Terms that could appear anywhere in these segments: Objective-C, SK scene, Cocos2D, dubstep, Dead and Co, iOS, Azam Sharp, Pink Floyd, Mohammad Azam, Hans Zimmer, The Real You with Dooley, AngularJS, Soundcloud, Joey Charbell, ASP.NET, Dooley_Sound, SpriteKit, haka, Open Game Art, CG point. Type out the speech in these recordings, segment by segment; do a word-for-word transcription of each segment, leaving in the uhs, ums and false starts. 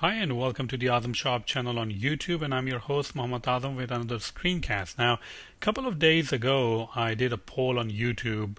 Hi and welcome to the Azam Sharp channel on YouTube, and I'm your host Mohammad Azam with another screencast. Now, a couple of days ago I did a poll on YouTube,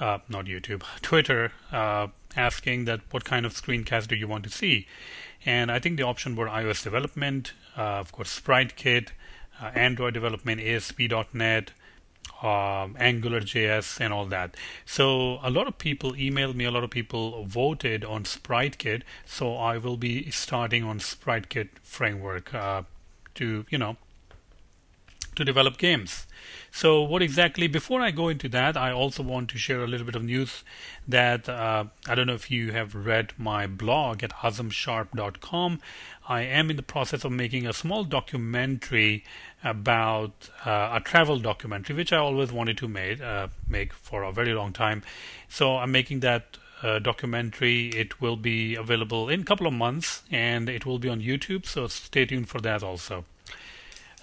uh, not YouTube, Twitter, uh, asking that what kind of screencast do you want to see? And I think the options were iOS development, uh, of course SpriteKit, uh, Android development, A S P dot net, Um, AngularJS and all that. So a lot of people emailed me, a lot of people voted on SpriteKit, so I will be starting on SpriteKit framework uh, to, you know, to develop games. So what exactly, before I go into that, I also want to share a little bit of news that uh, I don't know if you have read my blog at azam sharp dot com. I am in the process of making a small documentary about uh, a travel documentary, which I always wanted to make, uh, make for a very long time. So I'm making that Uh, documentary. It will be available in a couple of months and it will be on YouTube, so stay tuned for that also.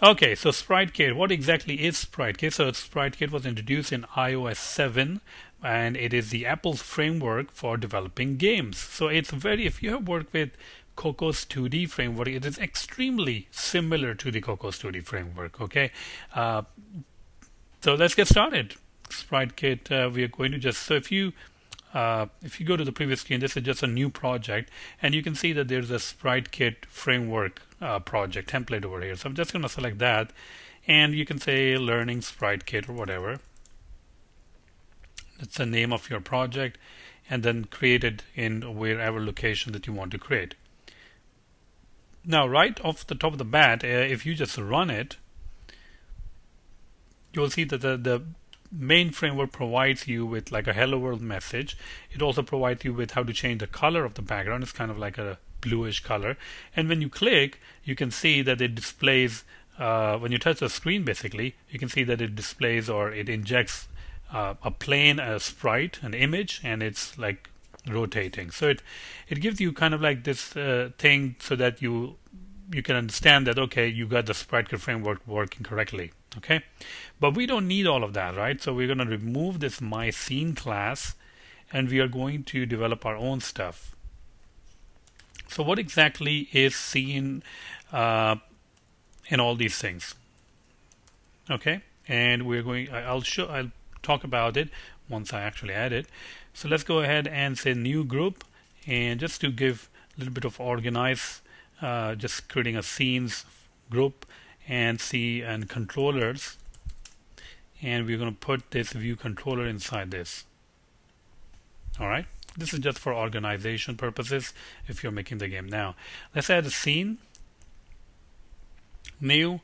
Okay, so SpriteKit, what exactly is SpriteKit? So SpriteKit was introduced in i O S seven and it is the Apple's framework for developing games. So it's very, if you have worked with Cocos two D framework, it is extremely similar to the Cocos two D framework, okay? Uh, so let's get started. SpriteKit, uh, we are going to just, so if you Uh, if you go to the previous screen, this is just a new project, and you can see that there's a SpriteKit framework uh, project template over here. So I'm just going to select that, and you can say learning SpriteKit or whatever. It's the name of your project, and then create it in wherever location that you want to create. Now, right off the top of the bat, uh, if you just run it, you'll see that the, the main framework provides you with like a hello world message. It also provides you with how to change the color of the background. It's kind of like a bluish color, and when you click, you can see that it displays, uh, when you touch the screen, basically you can see that it displays or it injects uh, a plane, a sprite, an image, and it's like rotating. So it it gives you kind of like this uh, thing so that you you can understand that, okay, you got the SpriteKit framework working correctly. Okay, but we don't need all of that, right? So we're going to remove this My Scene class and we are going to develop our own stuff. So what exactly is scene uh, and all these things? Okay, and we're going, I'll show, I'll talk about it once I actually add it. So let's go ahead and say new group, and just to give a little bit of organize, uh, just creating a scenes group and see and controllers, and we're going to put this view controller inside this. Alright, this is just for organization purposes if you're making the game. Now let's add a scene, new,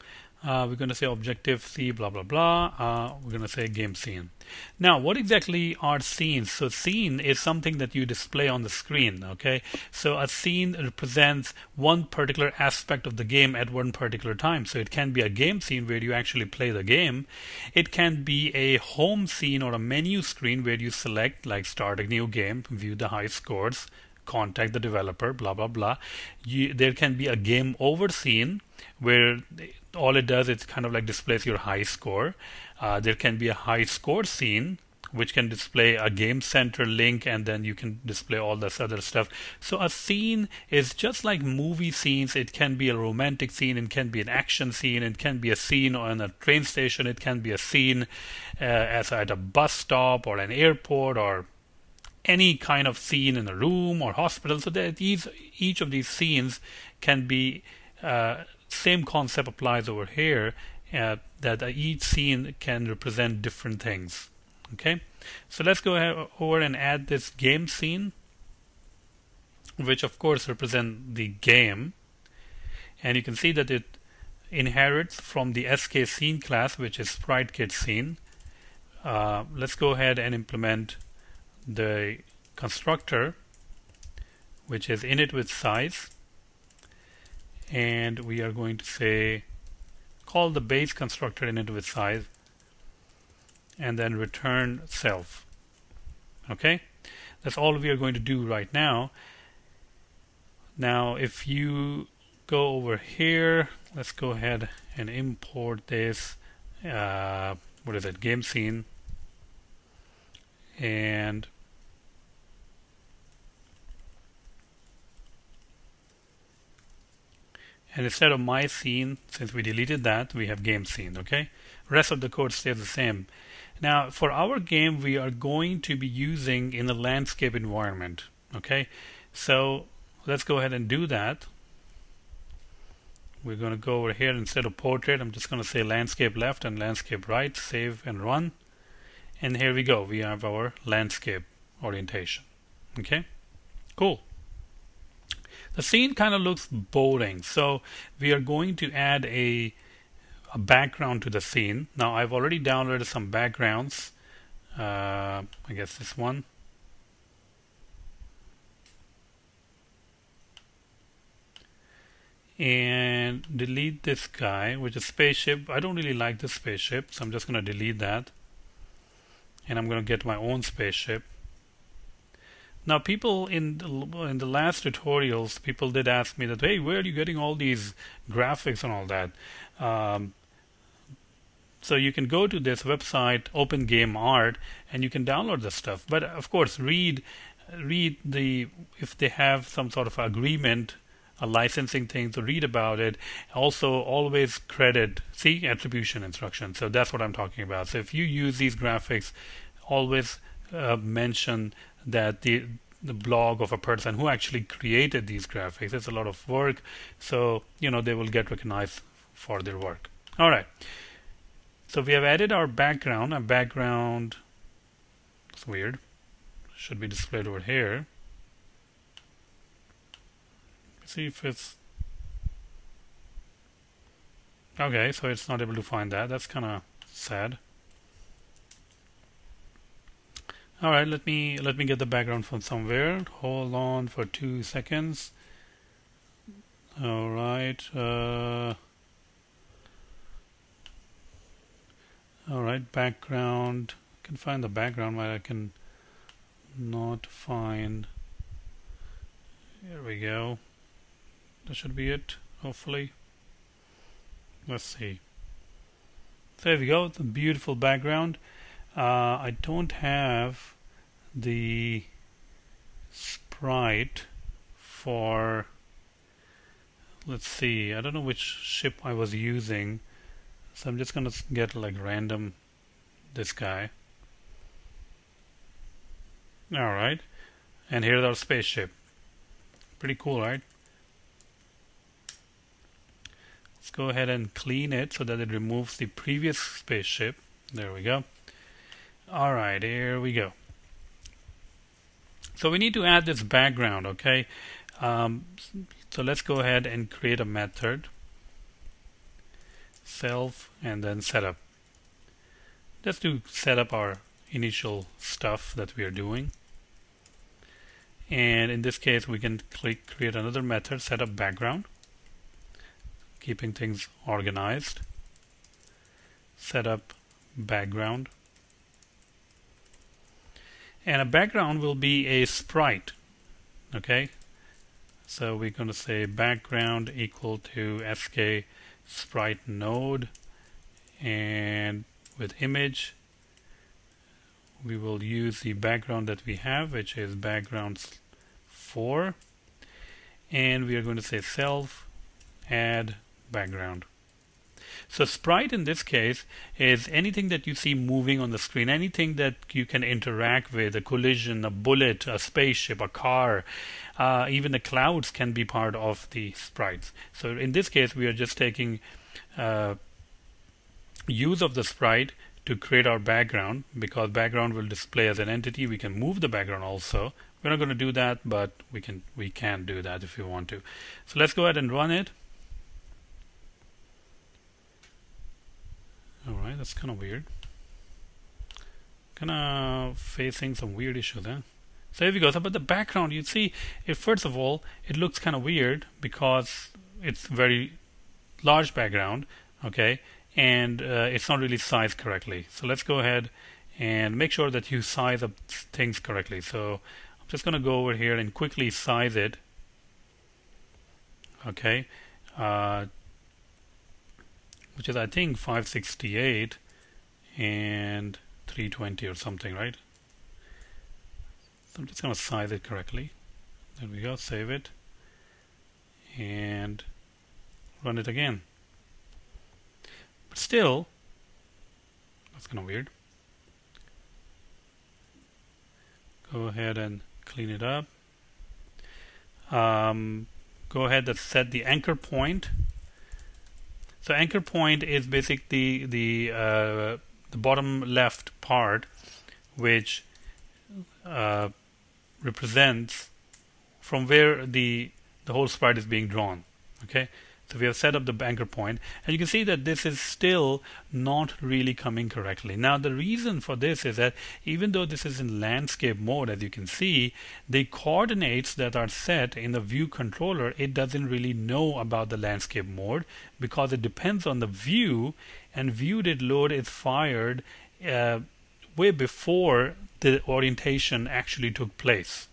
uh, we're going to say objective C blah blah blah, uh, we're going to say game scene. Now what exactly are scenes? So scene is something that you display on the screen, okay? So a scene represents one particular aspect of the game at one particular time. So it can be a game scene where you actually play the game. It can be a home scene or a menu screen where you select like start a new game, view the high scores, contact the developer, blah blah blah. You, there can be a game over scene where all it does is kind of like displays your high score. Uh, there can be a high score scene which can display a game center link, and then you can display all this other stuff. So a scene is just like movie scenes. It can be a romantic scene, it can be an action scene, it can be a scene on a train station, it can be a scene uh, as at a bus stop or an airport or any kind of scene in a room or hospital. So that these, each of these scenes can be, uh, same concept applies over here, uh, that each scene can represent different things. Okay, so let's go ahead over and add this game scene, which of course represent the game, and you can see that it inherits from the S K scene class, which is SpriteKit scene. Uh, let's go ahead and implement the constructor, which is init with size, and we are going to say call the base constructor init with size and then return self. Okay, that's all we are going to do right now. Now if you go over here, let's go ahead and import this uh, what is it, game scene, and and instead of my scene, since we deleted that, we have game scene. Okay, rest of the code stays the same. Now for our game, we are going to be using in the landscape environment. Okay, so let's go ahead and do that. We're going to go over here. Instead of portrait, I'm just going to say landscape left and landscape right, save and run. And here we go. We have our landscape orientation. Okay, cool. The scene kind of looks boring, so we are going to add a, a background to the scene. Now I've already downloaded some backgrounds. Uh, I guess this one. And delete this guy, which is spaceship. I don't really like this spaceship, so I'm just going to delete that. And I'm going to get my own spaceship. Now people in the, in the last tutorials, people did ask me that, hey, where are you getting all these graphics and all that? Um, so you can go to this website, Open Game Art, and you can download this stuff. But of course, read, read the, if they have some sort of agreement, a licensing thing, to read about it. Also always credit, see, attribution instruction. So that's what I'm talking about. So if you use these graphics, always uh, mention that the the blog of a person who actually created these graphics. It's a lot of work, so you know, they will get recognized for their work. All right, so we have added our background. A background, it's weird, should be displayed over here. See if it's okay. So it's not able to find that. That's kind of sad. All right, let me let me get the background from somewhere. Hold on for two seconds. All right. Uh, all right, background. I can find the background, but I can not find. Here we go. That should be it, hopefully. Let's see. So there we go. The beautiful background. Uh, I don't have the sprite for, let's see, I don't know which ship I was using, so I'm just gonna get like random this guy. Alright, and here's our spaceship. Pretty cool, right? Let's go ahead and clean it so that it removes the previous spaceship. There we go. Alright, here we go. So we need to add this background, okay? Um, so let's go ahead and create a method. Self and then setup. Just to set up our initial stuff that we are doing. And in this case, we can click create another method, setup background. Keeping things organized. Setup background. And a background will be a sprite. Okay, so we're going to say background equal to S K sprite node, and with image we will use the background that we have, which is background four, and we are going to say self add background. So sprite in this case is anything that you see moving on the screen, anything that you can interact with, a collision, a bullet, a spaceship, a car, uh, even the clouds can be part of the sprites. So in this case, we are just taking uh, use of the sprite to create our background, because background will display as an entity. We can move the background also. We're not going to do that, but we can, we can do that if we want to. So let's go ahead and run it. Alright, that's kind of weird. Kind of facing some weird issues, huh? So here we go. So, but the background, you see, if first of all, it looks kind of weird because it's very large background, okay, and uh, it's not really sized correctly. So let's go ahead and make sure that you size up things correctly. So I'm just going to go over here and quickly size it. Okay. Uh, which is I think five sixty-eight and three twenty or something, right? So I'm just going to size it correctly. There we go, save it. And run it again. But still, that's kind of weird. Go ahead and clean it up. Um, go ahead and set the anchor point. So anchor point is basically the uh, the bottom left part, which uh, represents from where the the whole sprite is being drawn. Okay, so we have set up the anchor point, and you can see that this is still not really coming correctly. Now the reason for this is that even though this is in landscape mode, as you can see, the coordinates that are set in the view controller, it doesn't really know about the landscape mode because it depends on the view, and view did load is fired uh, way before the orientation actually took place.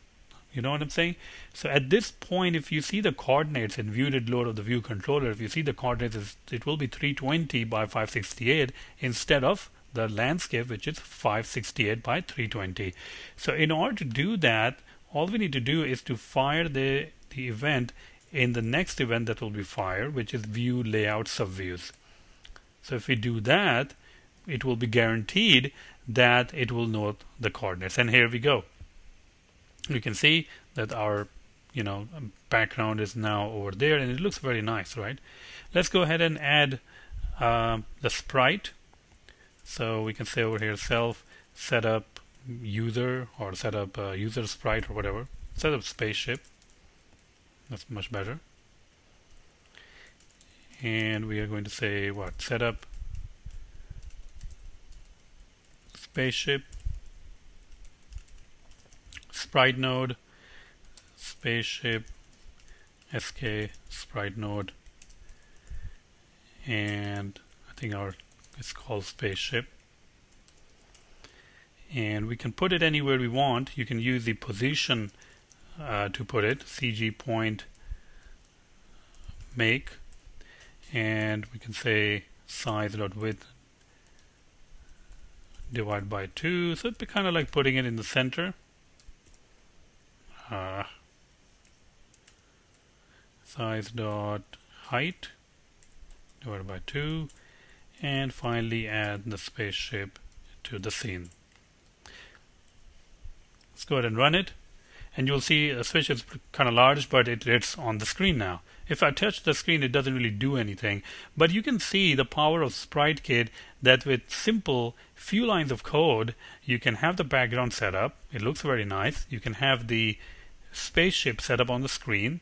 You know what I'm saying? So at this point, if you see the coordinates in view did load of the view controller, if you see the coordinates, it will be three twenty by five sixty-eight instead of the landscape, which is five sixty-eight by three twenty. So in order to do that, all we need to do is to fire the, the event in the next event that will be fired, which is view layout subviews. So if we do that, it will be guaranteed that it will know the coordinates. And here we go. You can see that our, you know, background is now over there, and it looks very nice, right? Let's go ahead and add uh, the sprite. So we can say over here, self setup user, or set up uh, user sprite, or whatever. Set up spaceship. That's much better. And we are going to say what? Set up spaceship. Sprite node, spaceship, S K sprite node, and I think our it's called spaceship, and we can put it anywhere we want. You can use the position uh, to put it, C G point make, and we can say size dot width divide by two, so it'd be kind of like putting it in the center. Uh, size dot height divided by two, and finally add the spaceship to the scene. Let's go ahead and run it, and you'll see a switch is kind of large, but it, it's on the screen now. If I touch the screen, it doesn't really do anything, but you can see the power of SpriteKit, that with simple few lines of code, you can have the background set up. It looks very nice. You can have the spaceship set up on the screen,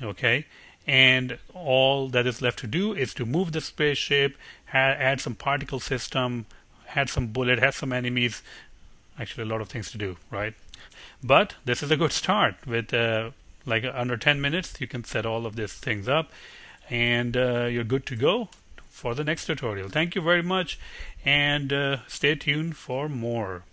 okay? And all that is left to do is to move the spaceship, add some particle system, add some bullet, add some enemies. Actually, a lot of things to do, right? But this is a good start. With uh, like under ten minutes, you can set all of these things up, and uh, you're good to go for the next tutorial. Thank you very much, and uh, stay tuned for more.